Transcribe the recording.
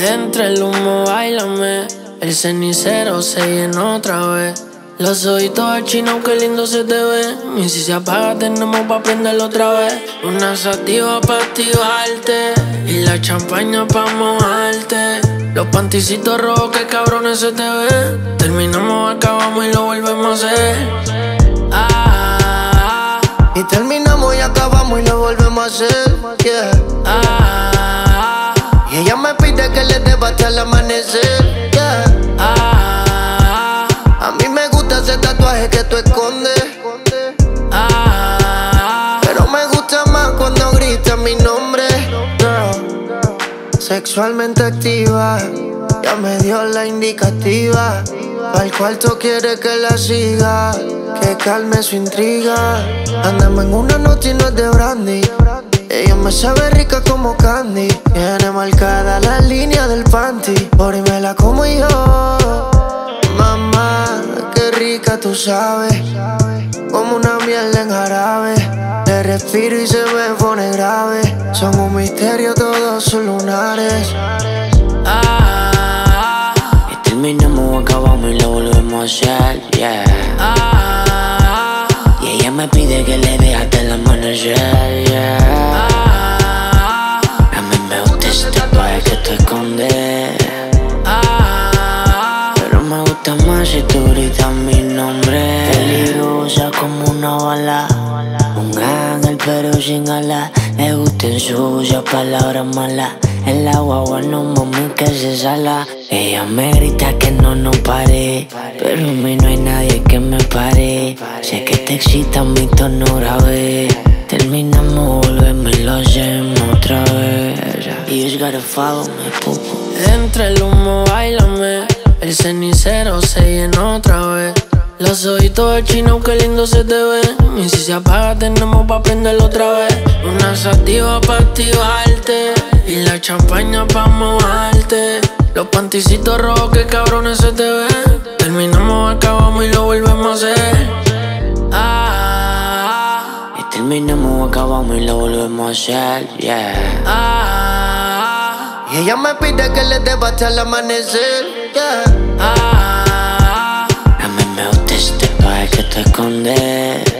Entre el humo, báilame. El cenicero se llenó otra vez. Los ojitos al chino, qué lindo se te ve. Y si se apaga tenemos pa' prenderlo otra vez. Una sativa pa' activarte y la champaña pa' mojarte. Los panticitos rojos, que cabrones se te ven. Terminamos, acabamos y lo volvemos a hacer. Ah, y terminamos y acabamos y lo volvemos a hacer, yeah. Ah, y ella me pide que le deba hasta el amanecer, yeah. Ah, a mí me gusta ese tatuaje que tú escondes. Ah, pero me gusta más cuando gritas mi nombre. Sexualmente activa, ya me dio la indicativa. Pa'l cuarto quiere que la siga, que calme su intriga. Andamos en una noche y no es de brandy. Ella me sabe rica como candy. Tiene marcada la línea del panty, por y me la como yo. Mamá, qué rica tú sabes, como una miel en jarabe. Te respiro y se me pone grave. Son un misterio todos sus lunares. Ah, y terminamos, acabamos y lo volvemos a hacer, yeah. Ah, y ella me pide que le dé hasta el amanecer, yeah. Ah, a mí me gusta ese tatuaje que tú escondes. Ah, pero me gusta más si tú gritas mi nombre. Peligrosa como una bala, un ángel pero sin alas. Me gustan sucias, palabras malas. En la guagua no, mami, que se sala. Ella me grita que no, no pare, pero a mí no hay nadie que me pare. Sé que te excita mi tono grave. Terminamos, volvemos y lo hacemos otra vez. Y es garfado, me pupo. Entre el humo, báilame. El cenicero se llenó otra vez. Los ojitos de chino, qué lindo se te ven. Y si se apaga tenemos pa' prenderlo otra vez. Una sativa pa' activarte y la champaña pa' mojarte. Los panticitos rojos, qué cabrones se te ven. Terminamos, acabamos y lo volvemos a hacer. Ah, y terminamos, acabamos y lo volvemos a hacer, yeah. Ah, y ella me pide que le deba hasta el amanecer, yeah. Ah, que te escondes.